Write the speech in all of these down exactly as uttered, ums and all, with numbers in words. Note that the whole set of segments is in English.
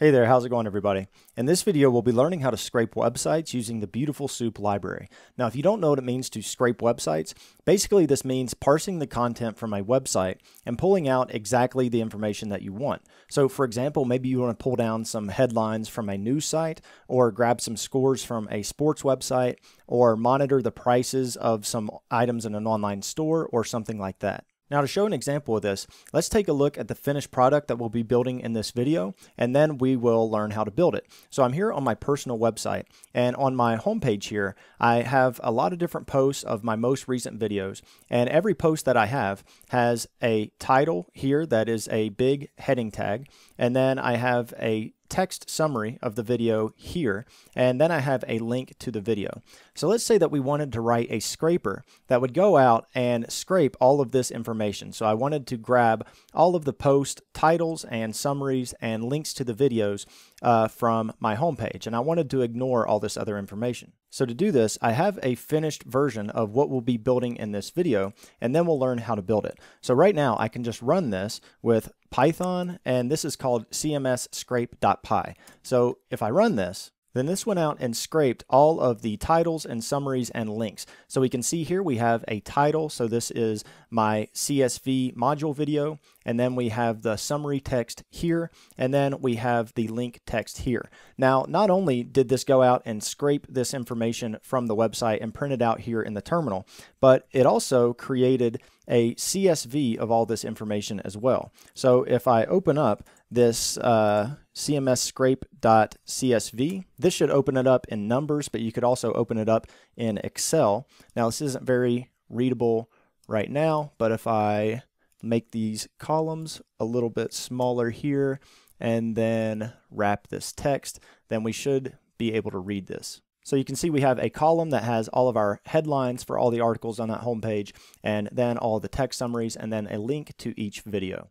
Hey there, how's it going everybody? In this video, we'll be learning how to scrape websites using the Beautiful Soup library. Now, if you don't know what it means to scrape websites, basically this means parsing the content from a website and pulling out exactly the information that you want. So for example, maybe you want to pull down some headlines from a news site or grab some scores from a sports website or monitor the prices of some items in an online store or something like that. Now to show an example of this, let's take a look at the finished product that we'll be building in this video, and then we will learn how to build it. So I'm here on my personal website, and on my homepage here, I have a lot of different posts of my most recent videos, and every post that I have has a title here that is a big heading tag, and then I have a text summary of the video here, and then I have a link to the video. So let's say that we wanted to write a scraper that would go out and scrape all of this information. So I wanted to grab all of the post titles and summaries and links to the videos uh, from my homepage, and I wanted to ignore all this other information. So to do this, I have a finished version of what we'll be building in this video, and then we'll learn how to build it. So right now I can just run this with Python, and this is called c m s scrape dot p y. So if I run this, then this went out and scraped all of the titles and summaries and links. So we can see here we have a title. So this is my C S V module video. And then we have the summary text here. And then we have the link text here. Now, not only did this go out and scrape this information from the website and print it out here in the terminal, but it also created a C S V of all this information as well. So if I open up this uh, c m s scrape dot c s v, this should open it up in Numbers, but you could also open it up in Excel. Now, this isn't very readable right now, but if I make these columns a little bit smaller here and then wrap this text, then we should be able to read this. So you can see we have a column that has all of our headlines for all the articles on that homepage, and then all the text summaries, and then a link to each video.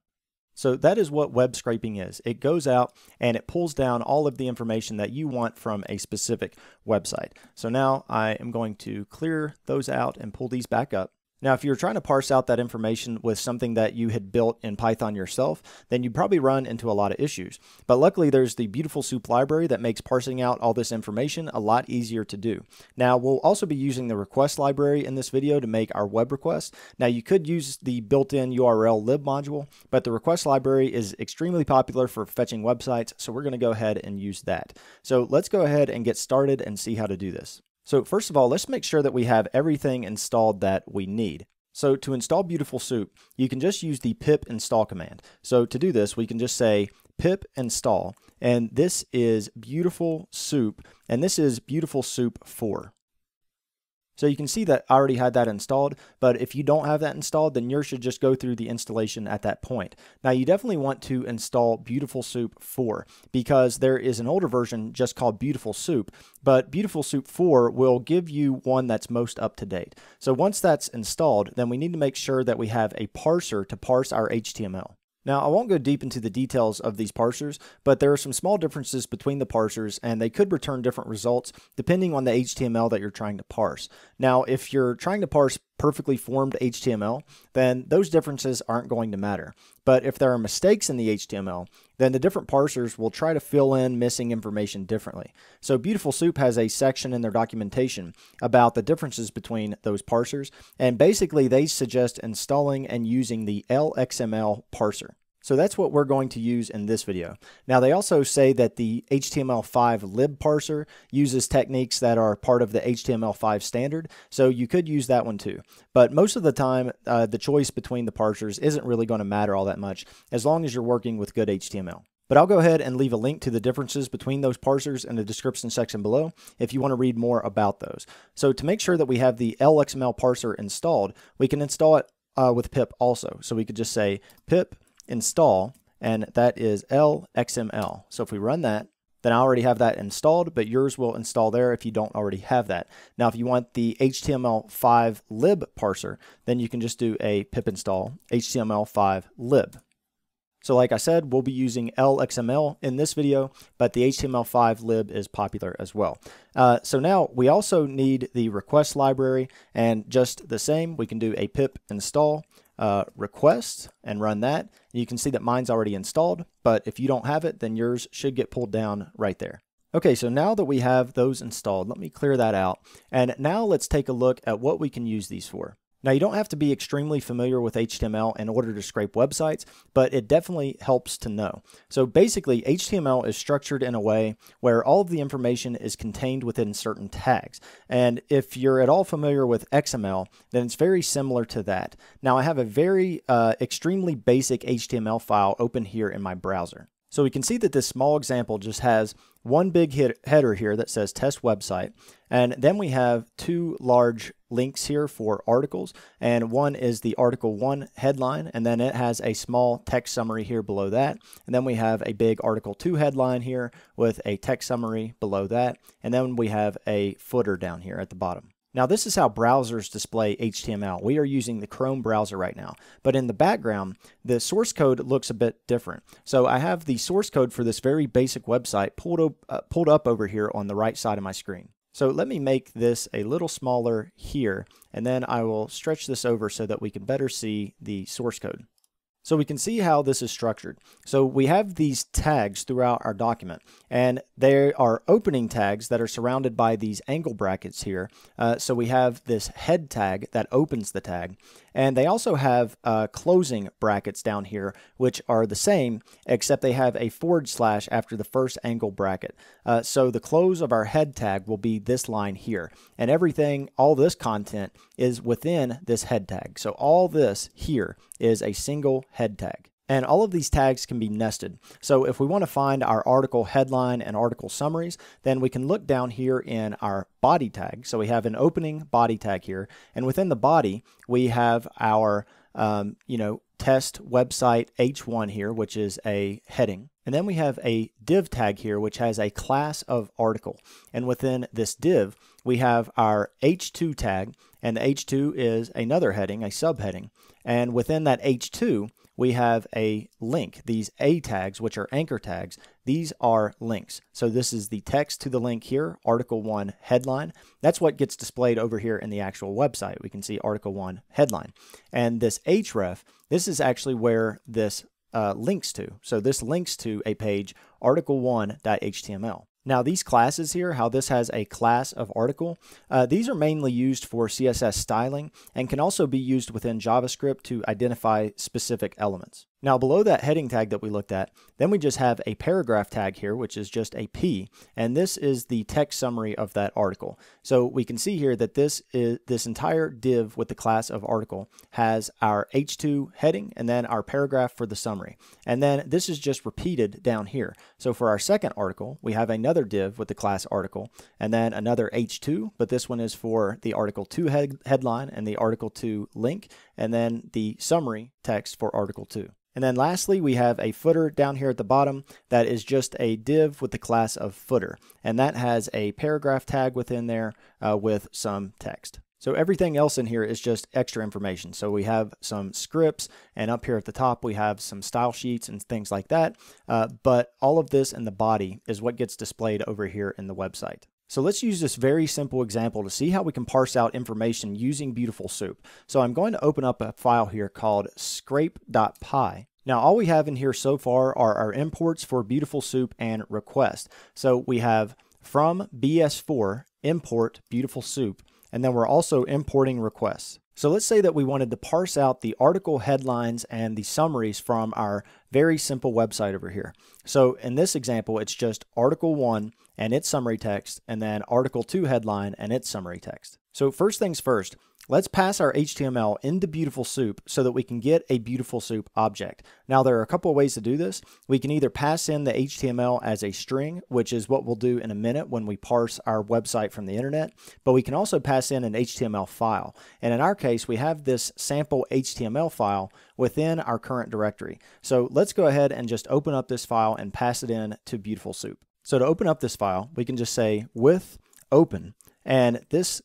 So that is what web scraping is. It goes out and it pulls down all of the information that you want from a specific website. So now I am going to clear those out and pull these back up. Now, if you're trying to parse out that information with something that you had built in Python yourself, then you'd probably run into a lot of issues. But luckily, there's the Beautiful Soup library that makes parsing out all this information a lot easier to do. Now, we'll also be using the request library in this video to make our web requests. Now, you could use the built-in U R L lib module, but the request library is extremely popular for fetching websites, so we're going to go ahead and use that. So let's go ahead and get started and see how to do this. So first of all, let's make sure that we have everything installed that we need. So to install Beautiful Soup, you can just use the pip install command. So to do this, we can just say pip install, and this is Beautiful Soup, and this is Beautiful Soup four. So you can see that I already had that installed, but if you don't have that installed, then yours should just go through the installation at that point. Now, you definitely want to install Beautiful Soup four because there is an older version just called Beautiful Soup, but Beautiful Soup four will give you one that's most up to date. So once that's installed, then we need to make sure that we have a parser to parse our H T M L. Now, I won't go deep into the details of these parsers, but there are some small differences between the parsers, and they could return different results depending on the H T M L that you're trying to parse. Now, if you're trying to parse perfectly formed H T M L, then those differences aren't going to matter. But if there are mistakes in the H T M L, then the different parsers will try to fill in missing information differently. So Beautiful Soup has a section in their documentation about the differences between those parsers, and basically they suggest installing and using the L X M L parser. So that's what we're going to use in this video. Now, they also say that the H T M L five lib parser uses techniques that are part of the H T M L five standard, so you could use that one too. But most of the time, uh, the choice between the parsers isn't really going to matter all that much as long as you're working with good H T M L. But I'll go ahead and leave a link to the differences between those parsers in the description section below if you want to read more about those. So to make sure that we have the L X M L parser installed, we can install it uh, with pip also. So we could just say pip install, and that is L X M L. So if we run that, then I already have that installed, but yours will install there if you don't already have that. Now, if you want the H T M L five lib parser, then you can just do a pip install H T M L five lib. So like I said, we'll be using L X M L in this video, but the H T M L five lib is popular as well. Uh, so now we also need the request library, and just the same, we can do a pip install uh, request and run that. And you can see that mine's already installed, but if you don't have it, then yours should get pulled down right there. Okay, so now that we have those installed, let me clear that out. And now let's take a look at what we can use these for. Now, you don't have to be extremely familiar with H T M L in order to scrape websites, but it definitely helps to know. So basically, H T M L is structured in a way where all of the information is contained within certain tags. And if you're at all familiar with X M L, then it's very similar to that. Now, I have a very uh, extremely basic H T M L file open here in my browser. So we can see that this small example just has one big header here that says test website. And then we have two large links here for articles. And one is the article one headline, and then it has a small text summary here below that. And then we have a big article two headline here with a text summary below that. And then we have a footer down here at the bottom. Now, this is how browsers display H T M L. We are using the Chrome browser right now, but in the background, the source code looks a bit different. So I have the source code for this very basic website pulled up, uh, pulled up over here on the right side of my screen. So let me make this a little smaller here, and then I will stretch this over so that we can better see the source code. So we can see how this is structured. So we have these tags throughout our document, and there are opening tags that are surrounded by these angle brackets here. Uh, so we have this head tag that opens the tag, and they also have uh, closing brackets down here, which are the same, except they have a forward slash after the first angle bracket. Uh, so the close of our head tag will be this line here, and everything, all this content is within this head tag. So all this here is a single head tag. And all of these tags can be nested. So if we want to find our article headline and article summaries, then we can look down here in our body tag. So we have an opening body tag here. And within the body, we have our, um, you know, test website H one here, which is a heading. And then we have a div tag here, which has a class of article. And within this div, we have our H two tag, and the H two is another heading, a subheading. And within that H two, we have a link. These A tags, which are anchor tags, these are links. So this is the text to the link here, article one headline. That's what gets displayed over here in the actual website. We can see article one headline. And this href, this is actually where this uh, links to. So this links to a page, article one dot H T M L. Now, these classes here, how this has a class of article, uh, these are mainly used for C S S styling and can also be used within JavaScript to identify specific elements. Now, below that heading tag that we looked at, then we just have a paragraph tag here, which is just a P, and this is the text summary of that article. So we can see here that this is this entire div with the class of article has our H two heading and then our paragraph for the summary. And then this is just repeated down here. So for our second article, we have another div with the class article and then another H two, but this one is for the article two head headline and the article two link, and then the summary text for article two. And then lastly, we have a footer down here at the bottom that is just a div with the class of footer. And that has a paragraph tag within there uh, with some text. So everything else in here is just extra information. So we have some scripts, and up here at the top, we have some style sheets and things like that. Uh, but all of this in the body is what gets displayed over here in the website. So let's use this very simple example to see how we can parse out information using BeautifulSoup. So I'm going to open up a file here called scrape dot P Y. Now, all we have in here so far are our imports for BeautifulSoup and request. So we have from B S four import BeautifulSoup, and then we're also importing requests. So let's say that we wanted to parse out the article headlines and the summaries from our very simple website over here. So in this example, it's just article one and its summary text, and then article two headline and its summary text. So first things first, let's pass our H T M L into BeautifulSoup so that we can get a BeautifulSoup object. Now, there are a couple of ways to do this. We can either pass in the H T M L as a string, which is what we'll do in a minute when we parse our website from the internet, but we can also pass in an H T M L file. And in our case, we have this sample H T M L file within our current directory. So let's go ahead and just open up this file and pass it in to BeautifulSoup. So to open up this file, we can just say with open, and this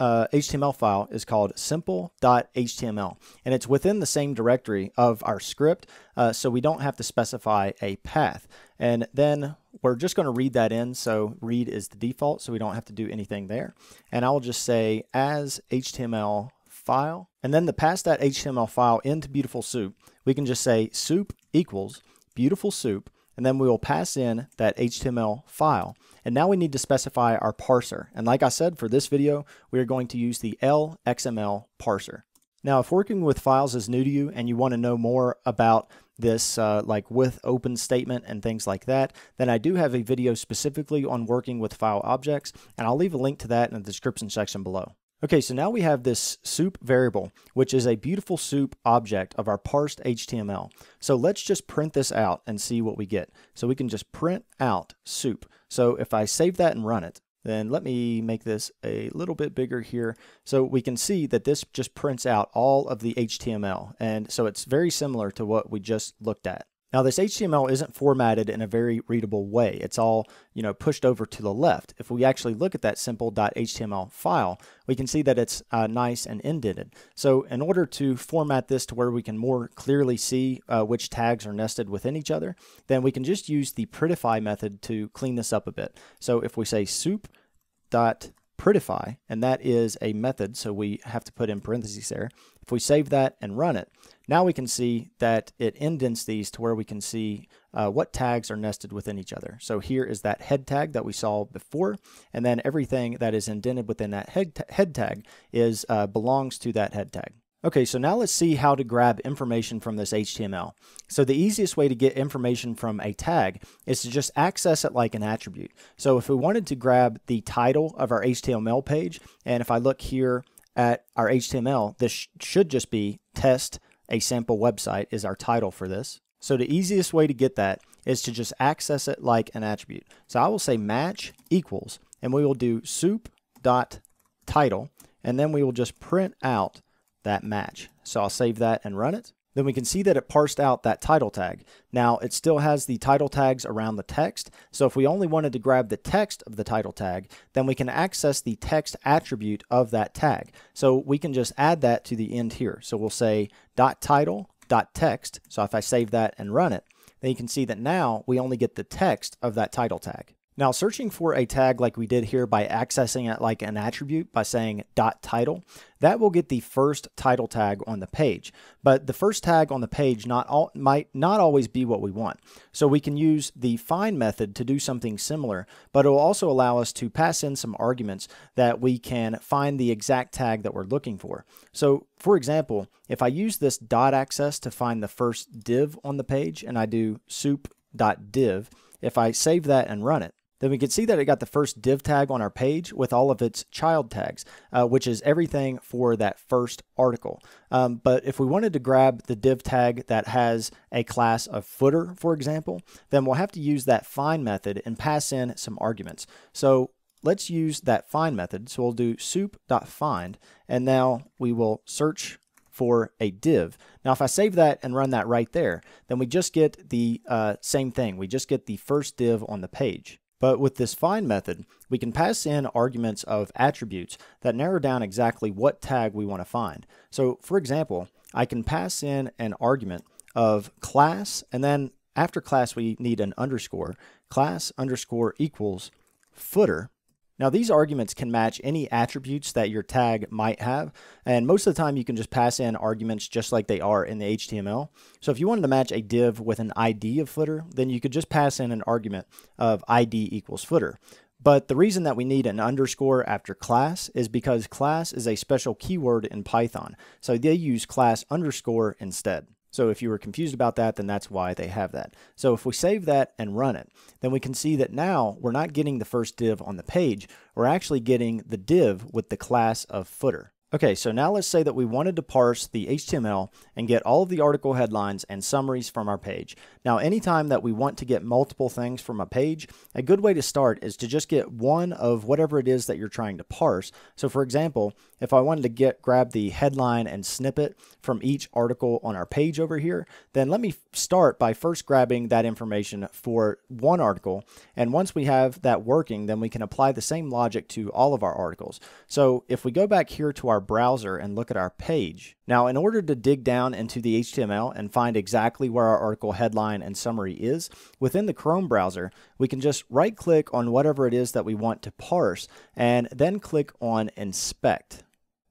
Uh, H T M L file is called simple dot H T M L, and it's within the same directory of our script, uh, so we don't have to specify a path. And then we're just going to read that in, so read is the default, so we don't have to do anything there. And I'll just say as H T M L file. And then to pass that H T M L file into Beautiful Soup, we can just say soup equals Beautiful Soup, and then we will pass in that H T M L file. And now we need to specify our parser. And like I said, for this video, we are going to use the L X M L parser. Now, if working with files is new to you and you want to know more about this uh, like with open statement and things like that, then I do have a video specifically on working with file objects, and I'll leave a link to that in the description section below. Okay, so now we have this soup variable, which is a Beautiful Soup object of our parsed H T M L. So let's just print this out and see what we get. So we can just print out soup. So if I save that and run it, then let me make this a little bit bigger here. So we can see that this just prints out all of the H T M L. And so it's very similar to what we just looked at. Now this H T M L isn't formatted in a very readable way. It's all, you know, pushed over to the left. If we actually look at that simple.html file, we can see that it's uh, nice and indented. So in order to format this to where we can more clearly see uh, which tags are nested within each other, then we can just use the prettify method to clean this up a bit. So if we say soup.prettify, and that is a method, so we have to put in parentheses there. If we save that and run it, now we can see that it indents these to where we can see uh, what tags are nested within each other. So here is that head tag that we saw before, and then everything that is indented within that head, ta head tag is uh, belongs to that head tag. Okay, so now let's see how to grab information from this H T M L. So the easiest way to get information from a tag is to just access it like an attribute. So if we wanted to grab the title of our H T M L page, and if I look here at our H T M L, this sh should just be test a sample website is our title for this. So the easiest way to get that is to just access it like an attribute. So I will say match equals, and we will do soup.title, and then we will just print out that match. So I'll save that and run it. Then we can see that it parsed out that title tag. Now it still has the title tags around the text. So if we only wanted to grab the text of the title tag, then we can access the text attribute of that tag. So we can just add that to the end here. So we'll say dot title dot text. So if I save that and run it, then you can see that now we only get the text of that title tag. Now searching for a tag like we did here by accessing it like an attribute by saying dot title, that will get the first title tag on the page. But the first tag on the page not all, might not always be what we want. So we can use the find method to do something similar, but it will also allow us to pass in some arguments that we can find the exact tag that we're looking for. So for example, if I use this dot access to find the first div on the page and I do soup.div, if I save that and run it, then we can see that it got the first div tag on our page with all of its child tags, uh, which is everything for that first article. Um, but if we wanted to grab the div tag that has a class of footer, for example, then we'll have to use that find method and pass in some arguments. So let's use that find method. So we'll do soup.find, and now we will search for a div. Now, if I save that and run that right there, then we just get the uh, same thing. We just get the first div on the page. But with this find method, we can pass in arguments of attributes that narrow down exactly what tag we want to find. So for example, I can pass in an argument of class, and then after class, we need an underscore, class underscore equals footer. Now these arguments can match any attributes that your tag might have, and most of the time you can just pass in arguments just like they are in the H T M L. So if you wanted to match a div with an I D of footer, then you could just pass in an argument of I D equals footer. But the reason that we need an underscore after class is because class is a special keyword in Python. So they use class underscore instead. So if you were confused about that, then that's why they have that. So if we save that and run it, then we can see that now we're not getting the first div on the page. We're actually getting the div with the class of footer. Okay, so now let's say that we wanted to parse the H T M L and get all of the article headlines and summaries from our page. Now, anytime that we want to get multiple things from a page, a good way to start is to just get one of whatever it is that you're trying to parse. So for example, if I wanted to get grab the headline and snippet from each article on our page over here, then let me start by first grabbing that information for one article. And once we have that working, then we can apply the same logic to all of our articles. So if we go back here to our browser and look at our page, now in order to dig down into the H T M L and find exactly where our article headline and summary is, within the Chrome browser, we can just right click on whatever it is that we want to parse and then click on inspect.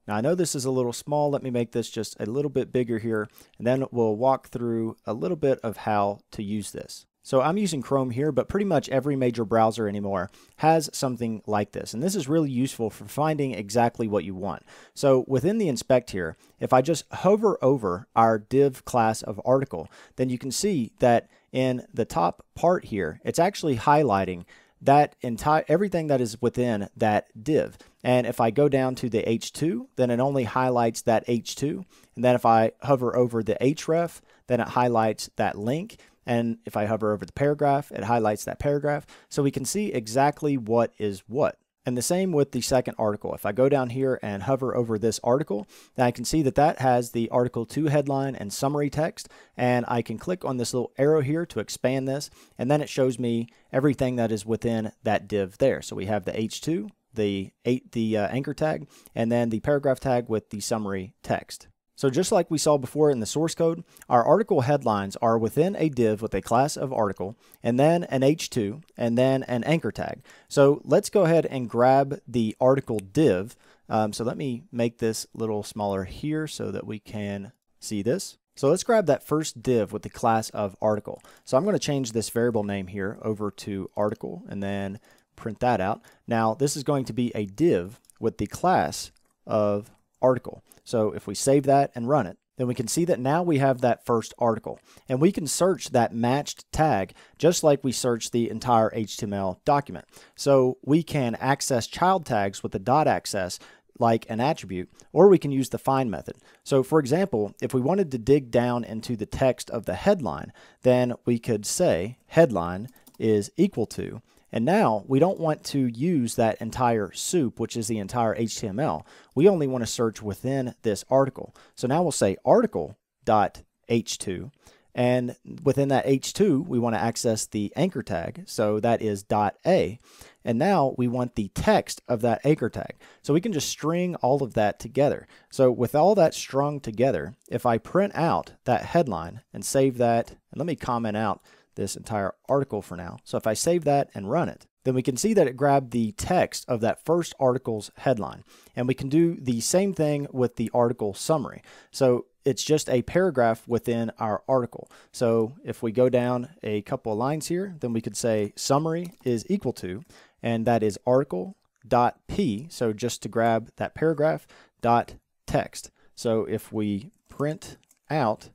Now I know this is a little small. Let me make this just a little bit bigger here, and then we'll walk through a little bit of how to use this. So I'm using Chrome here, but pretty much every major browser anymore has something like this. And this is really useful for finding exactly what you want. So within the inspect here, if I just hover over our div class of article, then you can see that in the top part here, it's actually highlighting that entire everything that is within that div. And if I go down to the H two, then it only highlights that H two. And then if I hover over the href, then it highlights that link. And if I hover over the paragraph, it highlights that paragraph. So we can see exactly what is what. And the same with the second article. If I go down here and hover over this article, then I can see that that has the article two headline and summary text. And I can click on this little arrow here to expand this. And then it shows me everything that is within that div there. So we have the H two, the, eight, the uh, anchor tag, and then the paragraph tag with the summary text. So just like we saw before in the source code, our article headlines are within a div with a class of article, and then an H two, and then an anchor tag. So let's go ahead and grab the article div. Um, so let me make this a little smaller here so that we can see this. So let's grab that first div with the class of article. So I'm going to change this variable name here over to article, and then print that out. Now this is going to be a div with the class of article. So if we save that and run it, then we can see that now we have that first article, and we can search that matched tag just like we search the entire H T M L document. So we can access child tags with the dot access like an attribute, or we can use the find method. So for example, if we wanted to dig down into the text of the headline, then we could say headline is equal to. And now we don't want to use that entire soup, which is the entire H T M L. We only want to search within this article. So now we'll say article.h two. And within that H two, we want to access the anchor tag. So that is .a. And now we want the text of that anchor tag. So we can just string all of that together. So with all that strung together, if I print out that headline and save that, and let me comment out this entire article for now. So if I save that and run it, then we can see that it grabbed the text of that first article's headline. And we can do the same thing with the article summary. So it's just a paragraph within our article. So if we go down a couple of lines here, then we could say summary is equal to, and that is article.p. So just to grab that paragraph dot text. So if we print out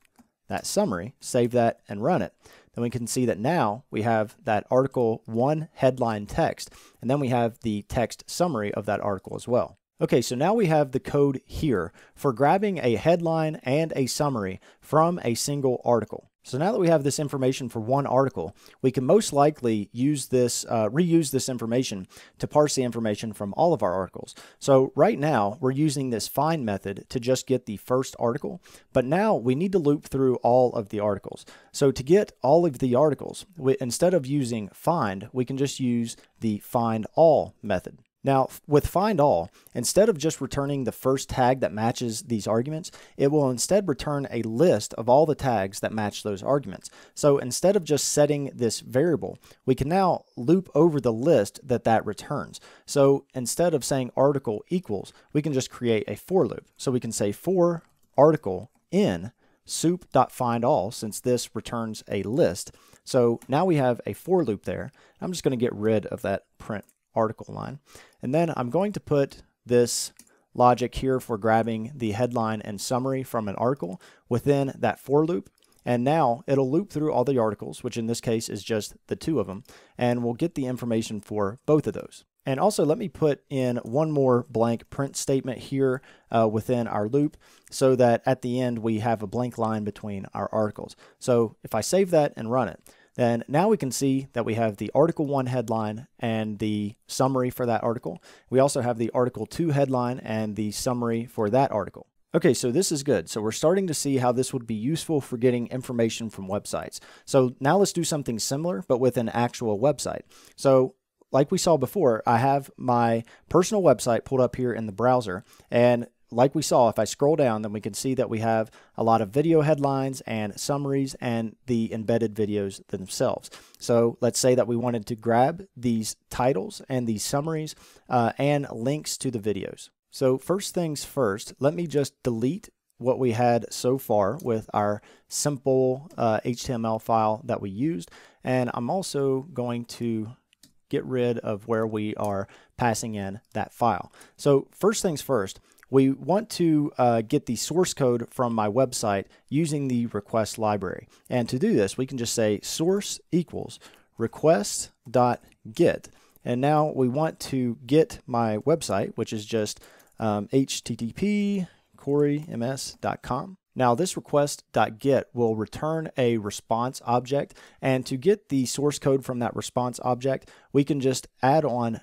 that summary, save that and run it, and we can see that now we have that article one headline text, and then we have the text summary of that article as well. Okay, so now we have the code here for grabbing a headline and a summary from a single article. So now that we have this information for one article, we can most likely use this, uh, reuse this information to parse the information from all of our articles. So right now we're using this find method to just get the first article, but now we need to loop through all of the articles. So to get all of the articles, we, instead of using find, we can just use the find all method. Now with find all, instead of just returning the first tag that matches these arguments, it will instead return a list of all the tags that match those arguments. So instead of just setting this variable, we can now loop over the list that that returns. So instead of saying article equals, we can just create a for loop. So we can say for article in soup.findAll, since this returns a list. So now we have a for loop there. I'm just going to get rid of that print article line. And then I'm going to put this logic here for grabbing the headline and summary from an article within that for loop. And now it'll loop through all the articles, which in this case is just the two of them. And we'll get the information for both of those. And also let me put in one more blank print statement here uh, within our loop so that at the end we have a blank line between our articles. So if I save that and run it, then now we can see that we have the article one headline and the summary for that article. We also have the article two headline and the summary for that article. Okay, so this is good. So we're starting to see how this would be useful for getting information from websites. So now let's do something similar, but with an actual website. So like we saw before, I have my personal website pulled up here in the browser, and like we saw, if I scroll down, then we can see that we have a lot of video headlines and summaries and the embedded videos themselves. So let's say that we wanted to grab these titles and these summaries uh, and links to the videos. So first things first, let me just delete what we had so far with our simple uh, H T M L file that we used. And I'm also going to get rid of where we are passing in that file. So first things first, we want to uh, get the source code from my website using the request library. And to do this, we can just say source equals request.get. And now we want to get my website, which is just um, H T T P corey m s dot com. Now this request.get will return a response object, and to get the source code from that response object, we can just add on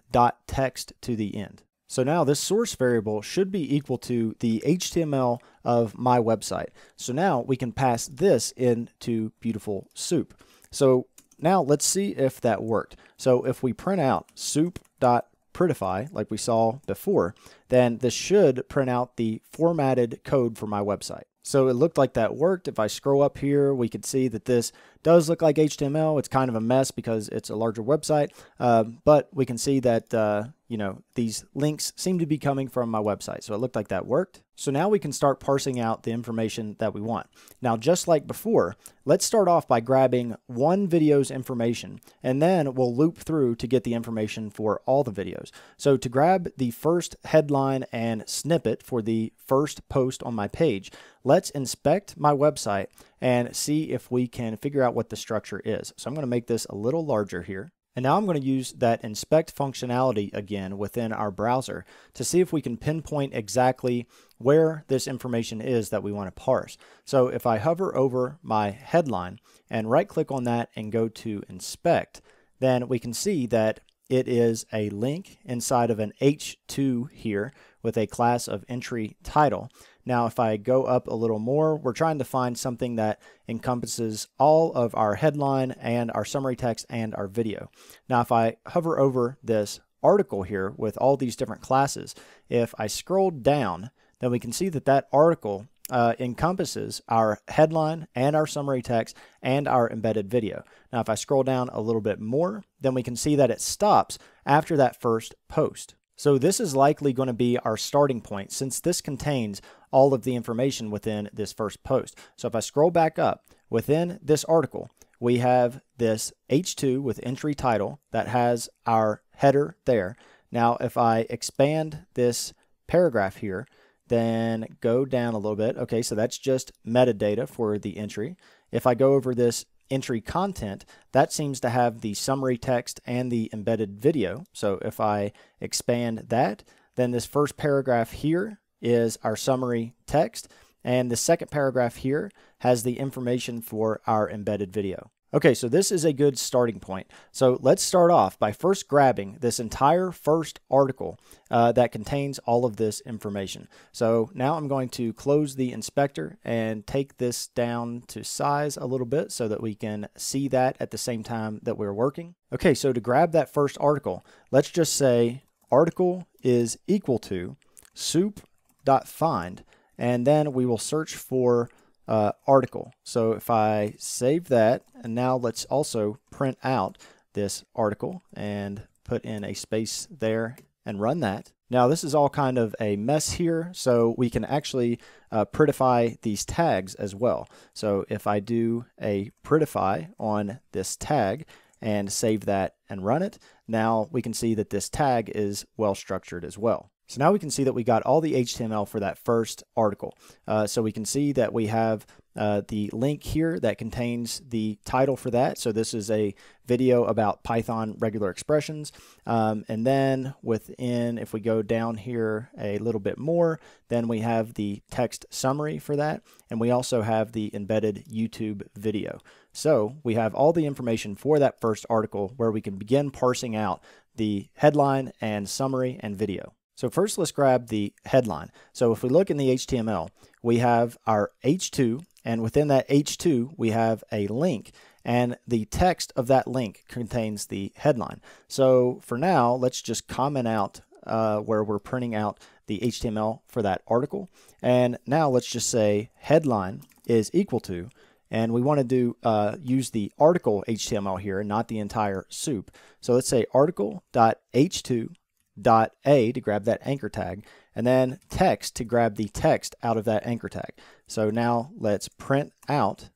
.text to the end. So now this source variable should be equal to the H T M L of my website. So now we can pass this into Beautiful Soup. So now let's see if that worked. So if we print out soup.prettify like we saw before, then this should print out the formatted code for my website. So it looked like that worked. If I scroll up here, we could see that this does look like H T M L. It's kind of a mess because it's a larger website, uh, but we can see that uh, you know, these links seem to be coming from my website. So it looked like that worked. So now we can start parsing out the information that we want. Now, just like before, let's start off by grabbing one video's information, and then we'll loop through to get the information for all the videos. So to grab the first headline and snippet for the first post on my page, let's inspect my website and see if we can figure out what the structure is. So I'm going to make this a little larger here. And now I'm going to use that inspect functionality again within our browser to see if we can pinpoint exactly where this information is that we want to parse. So if I hover over my headline and right click on that and go to inspect, then we can see that it is a link inside of an H two here with a class of entry title. Now, if I go up a little more, we're trying to find something that encompasses all of our headline and our summary text and our video. Now, if I hover over this article here with all these different classes, if I scroll down, then we can see that that article uh, encompasses our headline and our summary text and our embedded video. Now, if I scroll down a little bit more, then we can see that it stops after that first post. So this is likely going to be our starting point, since this contains all of the information within this first post. So if I scroll back up, within this article, we have this H two with entry title that has our header there. Now, if I expand this paragraph here, then go down a little bit. Okay, so that's just metadata for the entry. If I go over this entry content, that seems to have the summary text and the embedded video. So if I expand that, then this first paragraph here is our summary text, and the second paragraph here has the information for our embedded video. Okay, so this is a good starting point. So let's start off by first grabbing this entire first article uh, that contains all of this information. So now I'm going to close the inspector and take this down to size a little bit so that we can see that at the same time that we're working. Okay, so to grab that first article, let's just say article is equal to soup.find, and then we will search for Uh, article. So if I save that, and now let's also print out this article and put in a space there and run that. Now this is all kind of a mess here, so we can actually uh, prettify these tags as well. So if I do a prettify on this tag and save that and run it, now we can see that this tag is well structured as well. So now we can see that we got all the H T M L for that first article. Uh, so we can see that we have uh, the link here that contains the title for that. So this is a video about Python regular expressions. Um, and then within, if we go down here a little bit more, then we have the text summary for that. And we also have the embedded YouTube video. So we have all the information for that first article where we can begin parsing out the headline and summary and video. So first, let's grab the headline. So if we look in the H T M L, we have our H two, and within that H two, we have a link, and the text of that link contains the headline. So for now, let's just comment out uh, where we're printing out the H T M L for that article. And now let's just say headline is equal to, and we want to do uh, use the article H T M L here, not the entire soup. So let's say article dot H two dot a to grab that anchor tag, and then text to grab the text out of that anchor tag. So now let's print out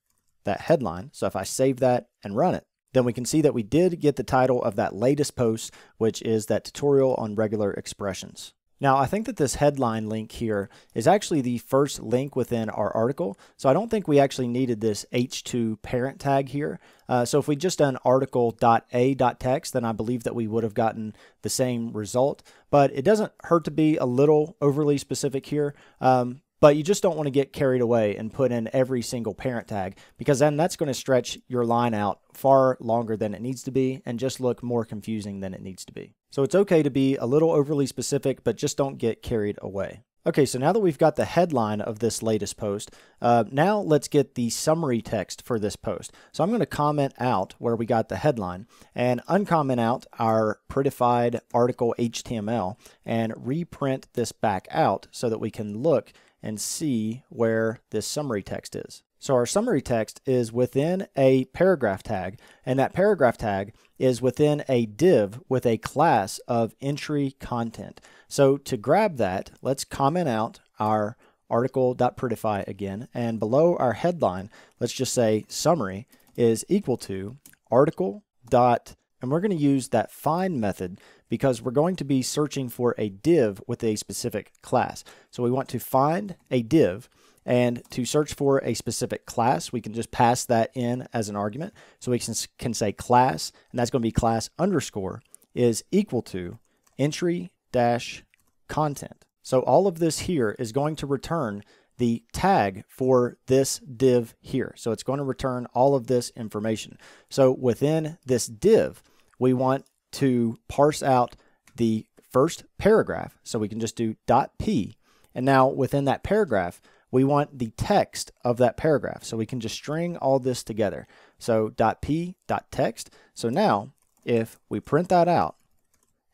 that headline. So if I save that and run it, then we can see that we did get the title of that latest post, which is that tutorial on regular expressions. Now, I think that this headline link here is actually the first link within our article. So I don't think we actually needed this H two parent tag here. Uh, so if we just done article dot a dot text, then I believe that we would have gotten the same result. But it doesn't hurt to be a little overly specific here. Um, But you just don't want to get carried away and put in every single parent tag, because then that's going to stretch your line out far longer than it needs to be and just look more confusing than it needs to be. So it's okay to be a little overly specific, but just don't get carried away. Okay, so now that we've got the headline of this latest post, uh, now let's get the summary text for this post. So I'm going to comment out where we got the headline and uncomment out our prettified article H T M L and reprint this back out so that we can look and see where this summary text is. So our summary text is within a paragraph tag, and that paragraph tag is within a div with a class of entry content. So to grab that, let's comment out our article.prettify again, and below our headline, let's just say summary is equal to article dot, and we're going to use that find method because we're going to be searching for a div with a specific class. So we want to find a div, and to search for a specific class, we can just pass that in as an argument. So we can, can say class, and that's going to be class underscore is equal to entry dash content. So all of this here is going to return the tag for this div here. So it's going to return all of this information. So within this div, we want to parse out the first paragraph. So we can just do dot P. And now within that paragraph, we want the text of that paragraph. So we can just string all this together. So dot P dot text. So now if we print that out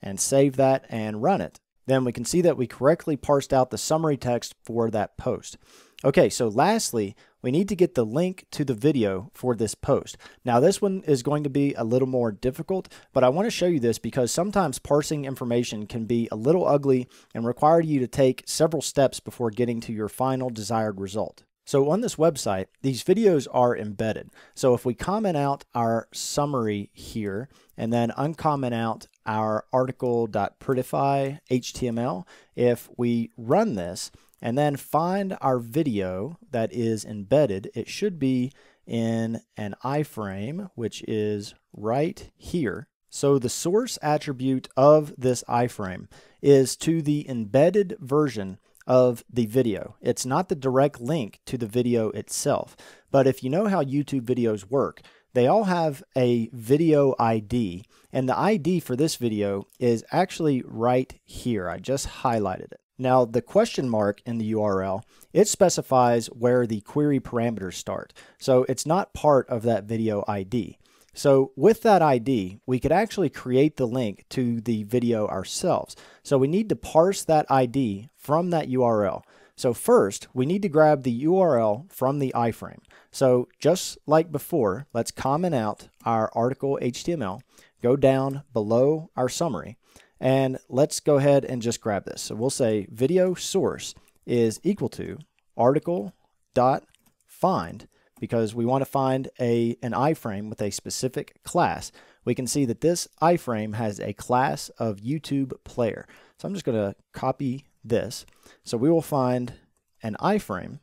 and save that and run it, then we can see that we correctly parsed out the summary text for that post. Okay, so lastly, we need to get the link to the video for this post. Now this one is going to be a little more difficult, but I want to show you this because sometimes parsing information can be a little ugly and require you to take several steps before getting to your final desired result. So on this website, these videos are embedded. So if we comment out our summary here and then uncomment out our article.prettify H T M L, if we run this and then find our video that is embedded, it should be in an iframe, which is right here. So the source attribute of this iframe is to the embedded version of the video. It's not the direct link to the video itself, but if you know how YouTube videos work, they all have a video I D, and the I D for this video is actually right here. I just highlighted it. Now the question mark in the U R L, it specifies where the query parameters start. So it's not part of that video I D. So with that I D, we could actually create the link to the video ourselves. So we need to parse that I D from that U R L. So first, we need to grab the U R L from the iframe. So just like before, let's comment out our article H T M L, go down below our summary, and let's go ahead and just grab this. So we'll say video source is equal to article.find, because we want to find a, an iframe with a specific class. We can see that this iframe has a class of YouTube player. So I'm just going to copy this. So we will find an iframe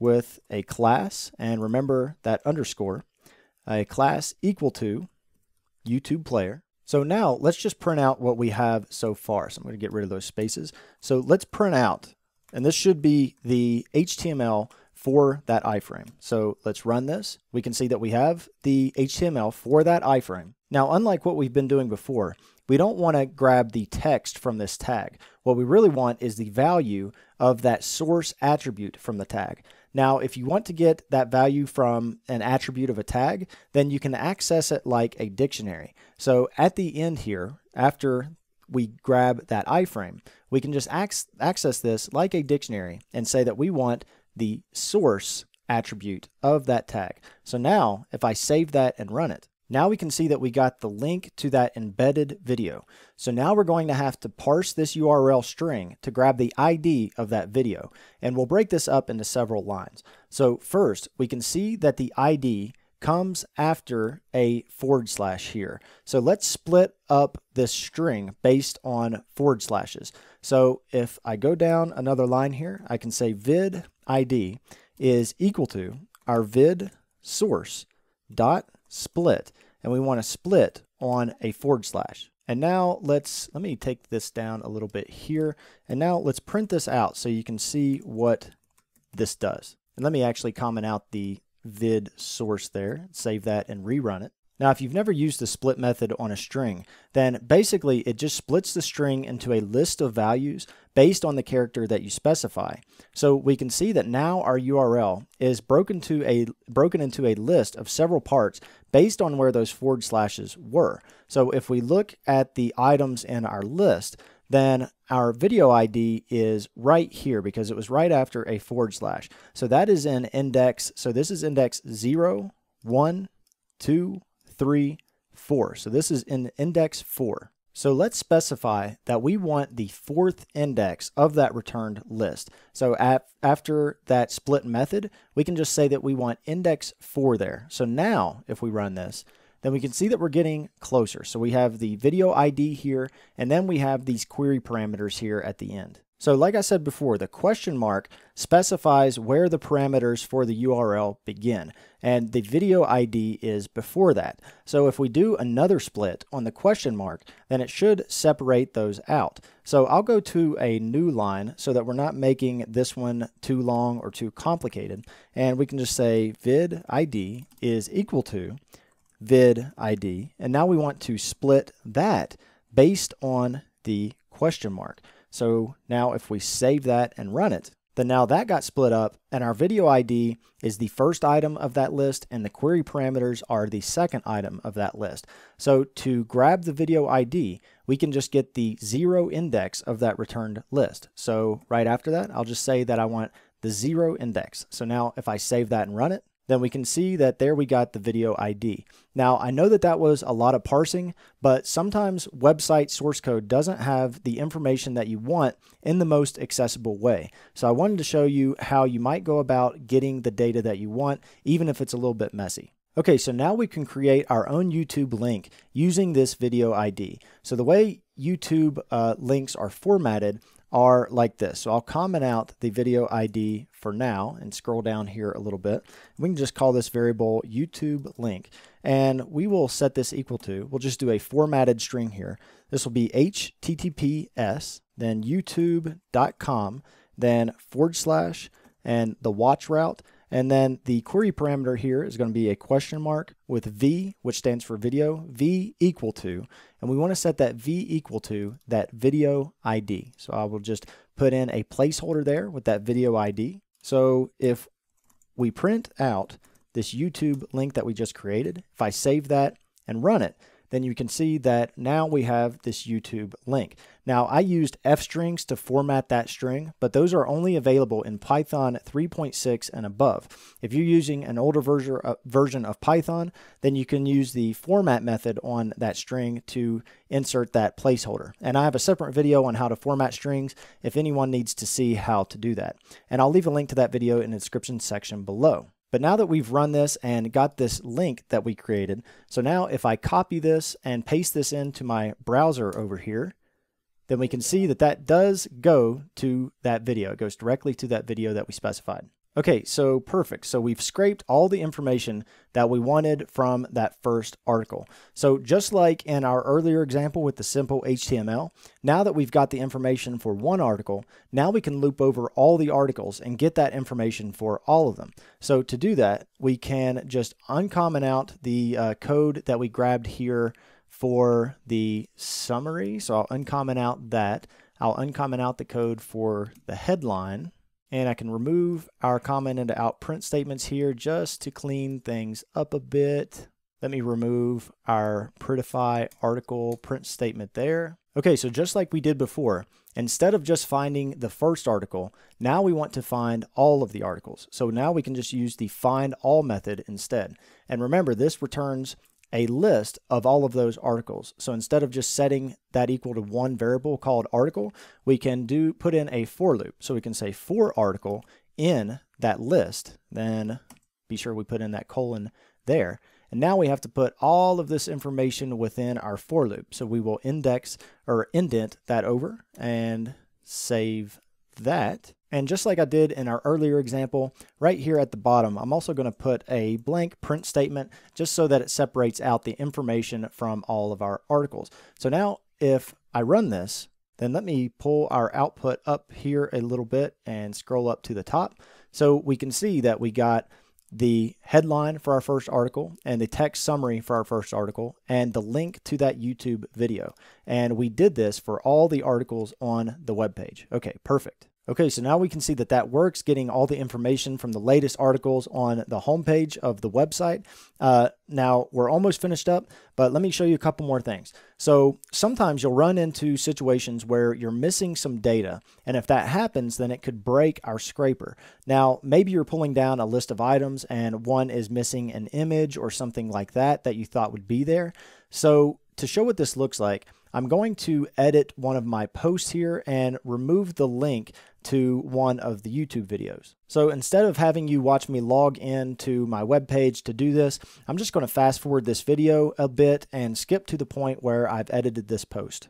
with a class, and remember that underscore, a class equal to YouTube player. So now let's just print out what we have so far. So I'm going to get rid of those spaces. So let's print out, and this should be the H T M L for that iframe. So let's run this. We can see that we have the H T M L for that iframe. Now, unlike what we've been doing before, we don't want to grab the text from this tag. What we really want is the value of that source attribute from the tag. Now, if you want to get that value from an attribute of a tag, then you can access it like a dictionary. So at the end here, after we grab that iframe, we can just access this like a dictionary and say that we want the source attribute of that tag. So now if I save that and run it, Now we can see that we got the link to that embedded video. So now we're going to have to parse this U R L string to grab the I D of that video. And we'll break this up into several lines. So first, we can see that the I D comes after a forward slash here. So let's split up this string based on forward slashes. So if I go down another line here, I can say vid I D is equal to our vid source dot split, and we want to split on a forward slash. And now let's, let me take this down a little bit here, and now let's print this out so you can see what this does. And let me actually comment out the vid source there, save that and rerun it. Now, if you've never used the split method on a string, then basically it just splits the string into a list of values based on the character that you specify. So we can see that now our U R L is broken to a broken into a list of several parts based on where those forward slashes were. So if we look at the items in our list, then our video I D is right here because it was right after a forward slash. So that is in index. So this is index zero, one, two, three, four. So this is in index four. So let's specify that we want the fourth index of that returned list. So at, after that split method, we can just say that we want index four there. So now if we run this, then we can see that we're getting closer. So we have the video I D here, and then we have these query parameters here at the end. So like I said before, the question mark specifies where the parameters for the U R L begin, and the video I D is before that. So if we do another split on the question mark, then it should separate those out. So I'll go to a new line so that we're not making this one too long or too complicated. And we can just say vid I D is equal to vid I D, and now we want to split that based on the question mark. So now if we save that and run it, then now that got split up, and our video I D is the first item of that list, and the query parameters are the second item of that list. So to grab the video I D, we can just get the zero index of that returned list. So right after that, I'll just say that I want the zero index. So now if I save that and run it, then we can see that there we got the video I D. Now, I know that that was a lot of parsing, but sometimes website source code doesn't have the information that you want in the most accessible way. So I wanted to show you how you might go about getting the data that you want, even if it's a little bit messy. Okay, so now we can create our own YouTube link using this video I D. So the way YouTube uh, links are formatted are like this. So I'll comment out the video I D for now and scroll down here a little bit. We can just call this variable YouTube link, and we will set this equal to, we'll just do a formatted string here. This will be H T T P S, then YouTube dot com, then forward slash, and the watch route. And then the query parameter here is going to be a question mark with V, which stands for video, V equal to, and we want to set that V equal to that video I D. So I will just put in a placeholder there with that video I D. So if we print out this YouTube link that we just created, if I save that and run it, then you can see that now we have this YouTube link. Now, I used f-strings to format that string, but those are only available in Python three point six and above. If you're using an older version of Python, then you can use the format method on that string to insert that placeholder. And I have a separate video on how to format strings if anyone needs to see how to do that. And I'll leave a link to that video in the description section below. But now that we've run this and got this link that we created, so now if I copy this and paste this into my browser over here, then we can see that that does go to that video. It goes directly to that video that we specified. Okay, so perfect. So we've scraped all the information that we wanted from that first article. So just like in our earlier example with the simple H T M L, now that we've got the information for one article, now we can loop over all the articles and get that information for all of them. So to do that, we can just uncomment out the uh, code that we grabbed here for the summary. So I'll uncomment out that. I'll uncomment out the code for the headline. And I can remove our comment into out print statements here just to clean things up a bit. Let me remove our printify article print statement there. Okay, so just like we did before, instead of just finding the first article, now we want to find all of the articles. So now we can just use the find all method instead. And remember, this returns a list of all of those articles. So instead of just setting that equal to one variable called article, we can do put in a for loop. So we can say for article in that list, then be sure we put in that colon there. And now we have to put all of this information within our for loop. So we will index or indent that over and save that. And just like I did in our earlier example, right here at the bottom, I'm also going to put a blank print statement just so that it separates out the information from all of our articles. So now if I run this, then let me pull our output up here a little bit and scroll up to the top. So we can see that we got the headline for our first article and the text summary for our first article and the link to that YouTube video. And we did this for all the articles on the web page. Okay, perfect. Okay, so now we can see that that works, getting all the information from the latest articles on the homepage of the website. Uh, now, we're almost finished up, but let me show you a couple more things. So sometimes you'll run into situations where you're missing some data, and if that happens, then it could break our scraper. Now, maybe you're pulling down a list of items, and one is missing an image or something like that that you thought would be there. So to show what this looks like, I'm going to edit one of my posts here and remove the link to one of the YouTube videos. So instead of having you watch me log in to my web page to do this, I'm just going to fast forward this video a bit and skip to the point where I've edited this post.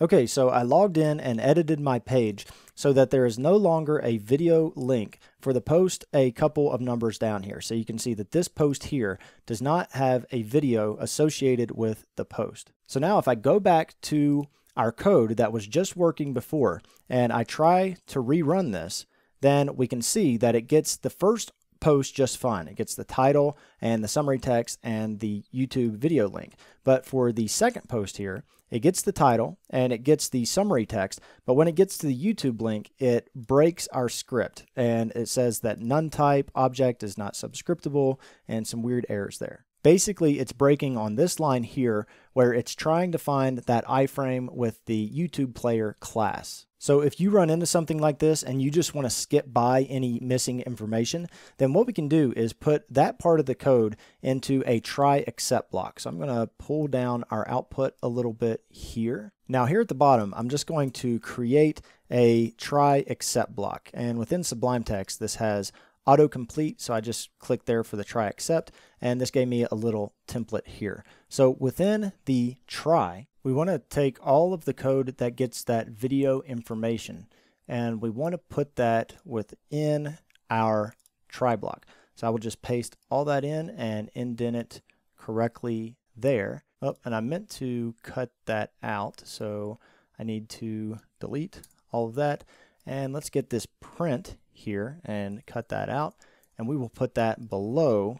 Okay, so I logged in and edited my page so that there is no longer a video link for the post a couple of numbers down here. So you can see that this post here does not have a video associated with the post. So now if I go back to our code that was just working before and I try to rerun this, then we can see that it gets the first post just fine. It gets the title and the summary text and the YouTube video link. But for the second post here, it gets the title and it gets the summary text, but when it gets to the YouTube link, it breaks our script and it says that none type object is not subscriptable and some weird errors there. Basically, it's breaking on this line here where it's trying to find that iframe with the YouTube player class. So if you run into something like this and you just want to skip by any missing information, then what we can do is put that part of the code into a try except block. So I'm going to pull down our output a little bit here. Now here at the bottom, I'm just going to create a try except block. And within Sublime Text, this has autocomplete. So I just clicked there for the try except, and this gave me a little template here. So within the try, we want to take all of the code that gets that video information, and we want to put that within our try block. So I will just paste all that in and indent it correctly there. Oh, and I meant to cut that out. So I need to delete all of that. And let's get this print here and cut that out. And we will put that below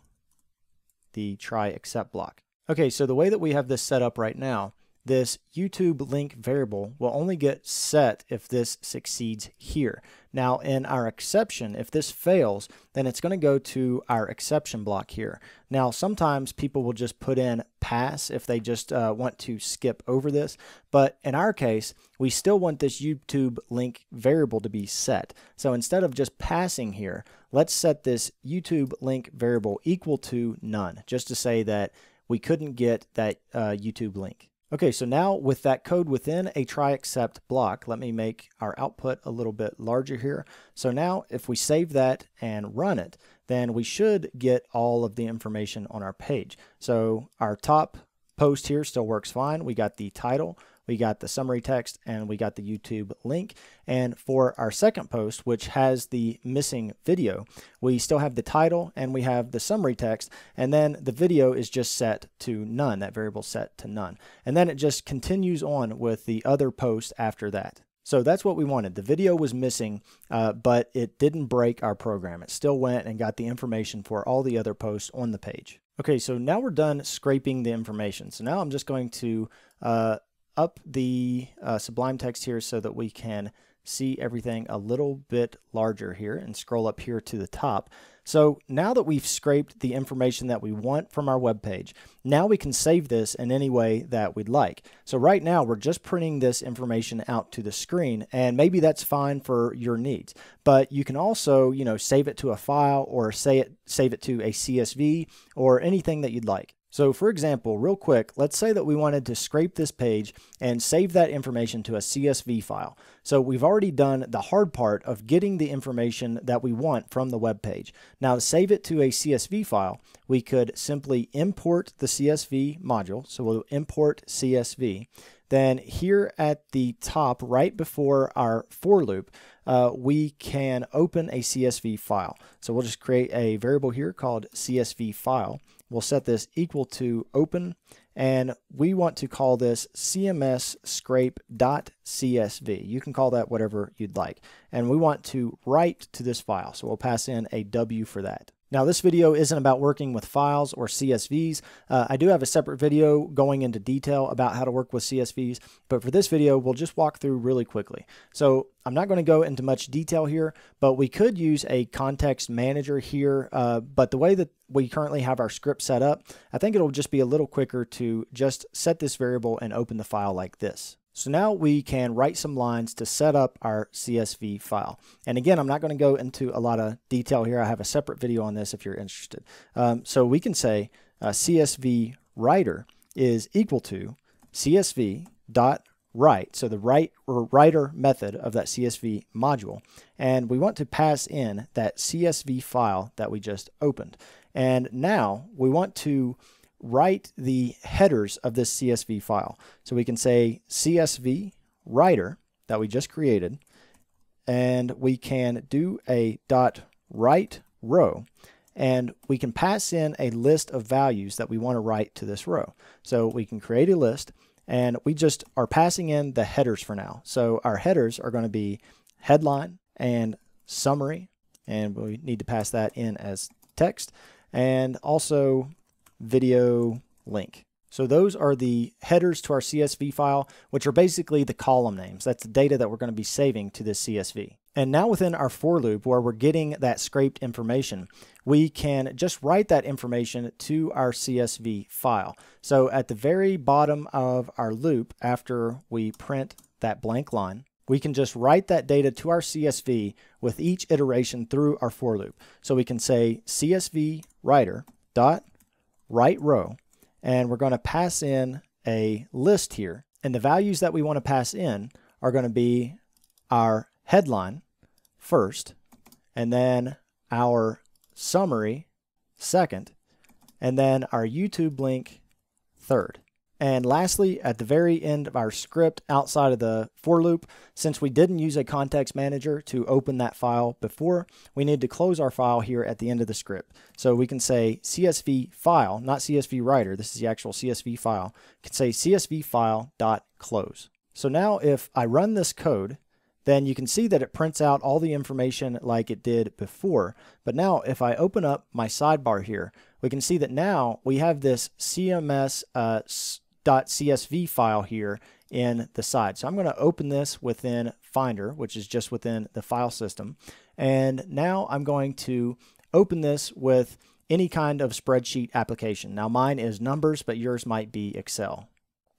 the try except block. Okay, so the way that we have this set up right now, this YouTube link variable will only get set if this succeeds here. Now in our exception, if this fails, then it's going to go to our exception block here. Now sometimes people will just put in pass if they just uh, want to skip over this, but in our case, we still want this YouTube link variable to be set. So instead of just passing here, let's set this YouTube link variable equal to none, just to say that we couldn't get that uh, YouTube link. Okay, so now with that code within a try except block, let me make our output a little bit larger here. So now if we save that and run it, then we should get all of the information on our page. So our top post here still works fine. We got the title, we got the summary text, and we got the YouTube link. And for our second post, which has the missing video, we still have the title and we have the summary text. And then the video is just set to none, that variable set to none. And then it just continues on with the other post after that. So that's what we wanted. The video was missing, uh, but it didn't break our program. It still went and got the information for all the other posts on the page. Okay, so now we're done scraping the information. So now I'm just going to uh, up the uh, Sublime Text here so that we can see everything a little bit larger here and scroll up here to the top. So now that we've scraped the information that we want from our web page, now we can save this in any way that we'd like. So right now we're just printing this information out to the screen, and maybe that's fine for your needs, but you can also, you know, save it to a file or say it, save it to a C S V or anything that you'd like. So for example, real quick, let's say that we wanted to scrape this page and save that information to a C S V file. So we've already done the hard part of getting the information that we want from the web page. Now to save it to a C S V file, we could simply import the C S V module. So we'll import C S V. Then here at the top, right before our for loop, uh, we can open a C S V file. So we'll just create a variable here called C S V file. We'll set this equal to open, and we want to call this C M S scrape dot C S V. You can call that whatever you'd like. And we want to write to this file, so we'll pass in a W for that. Now this video isn't about working with files or C S Vs. Uh, I do have a separate video going into detail about how to work with C S Vs, but for this video, we'll just walk through really quickly. So I'm not going to go into much detail here, but we could use a context manager here. Uh, but the way that we currently have our script set up, I think it'll just be a little quicker to just set this variable and open the file like this. So now we can write some lines to set up our C S V file. And again, I'm not going to go into a lot of detail here. I have a separate video on this if you're interested. Um, so we can say uh, C S V writer is equal to C S V dot write. So the write or writer method of that C S V module. And we want to pass in that C S V file that we just opened. And now we want to write the headers of this C S V file. So we can say C S V writer that we just created, and we can do a dot write row, and we can pass in a list of values that we want to write to this row. So we can create a list, and we just are passing in the headers for now. So our headers are going to be headline and summary, and we need to pass that in as text, and also video link. So those are the headers to our C S V file, which are basically the column names. That's the data that we're going to be saving to this C S V. And now within our for loop, where we're getting that scraped information, we can just write that information to our C S V file. So at the very bottom of our loop, after we print that blank line, we can just write that data to our C S V with each iteration through our for loop. So we can say C S V writer dot write row, and we're going to pass in a list here, and the values that we want to pass in are going to be our headline first, and then our summary second, and then our YouTube link third. And lastly, at the very end of our script outside of the for loop, since we didn't use a context manager to open that file before, we need to close our file here at the end of the script. So we can say C S V file, not C S V writer, this is the actual C S V file, we can say C S V file dot close. So now if I run this code, then you can see that it prints out all the information like it did before. But now if I open up my sidebar here, we can see that now we have this C M S uh, .csv file here in the side. So I'm going to open this within Finder, which is just within the file system. And now I'm going to open this with any kind of spreadsheet application. Now mine is Numbers, but yours might be Excel.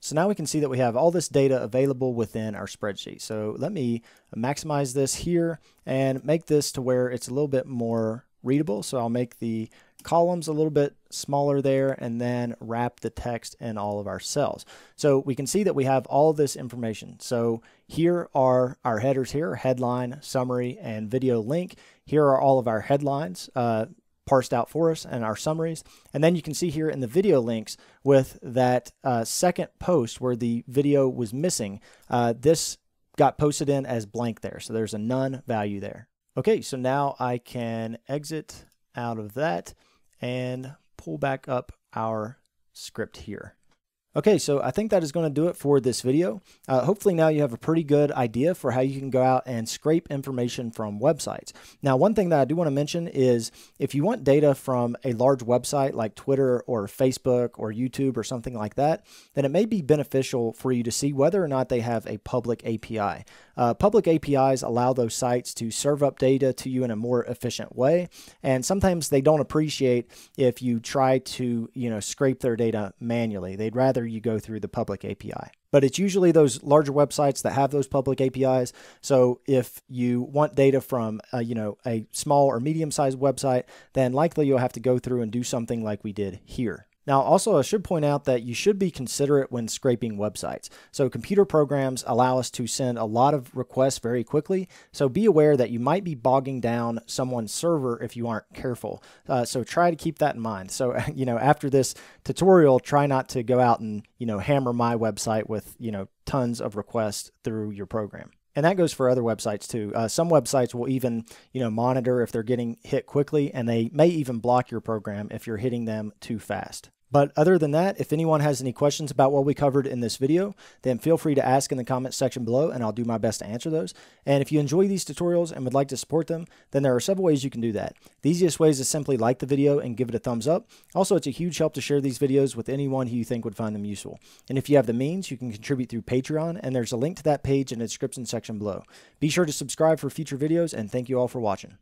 So now we can see that we have all this data available within our spreadsheet. So let me maximize this here and make this to where it's a little bit more readable. So I'll make the columns a little bit smaller there, and then wrap the text in all of our cells. So we can see that we have all this information. So here are our headers here, headline, summary, and video link. Here are all of our headlines uh, parsed out for us and our summaries. And then you can see here in the video links with that uh, second post where the video was missing, uh, this got posted in as blank there. So there's a none value there. Okay, so now I can exit out of that and pull back up our script here. Okay, so I think that is going to do it for this video. Uh, hopefully now you have a pretty good idea for how you can go out and scrape information from websites. Now, one thing that I do want to mention is if you want data from a large website like Twitter or Facebook or YouTube or something like that, then it may be beneficial for you to see whether or not they have a public A P I. Uh, public A P Is allow those sites to serve up data to you in a more efficient way, and sometimes they don't appreciate if you try to, you know, scrape their data manually. They'd rather you go through the public A P I. But it's usually those larger websites that have those public A P Is. So if you want data from a, you know, a small or medium-sized website, then likely you'll have to go through and do something like we did here. Now, also, I should point out that you should be considerate when scraping websites. So computer programs allow us to send a lot of requests very quickly. So be aware that you might be bogging down someone's server if you aren't careful. Uh, so try to keep that in mind. So, you know, after this tutorial, try not to go out and, you know, hammer my website with, you know, tons of requests through your program. And that goes for other websites too. Uh, some websites will even, you know, monitor if they're getting hit quickly, and they may even block your program if you're hitting them too fast. But other than that, if anyone has any questions about what we covered in this video, then feel free to ask in the comments section below, and I'll do my best to answer those. And if you enjoy these tutorials and would like to support them, then there are several ways you can do that. The easiest way is to simply like the video and give it a thumbs up. Also, it's a huge help to share these videos with anyone who you think would find them useful. And if you have the means, you can contribute through Patreon, and there's a link to that page in the description section below. Be sure to subscribe for future videos, and thank you all for watching.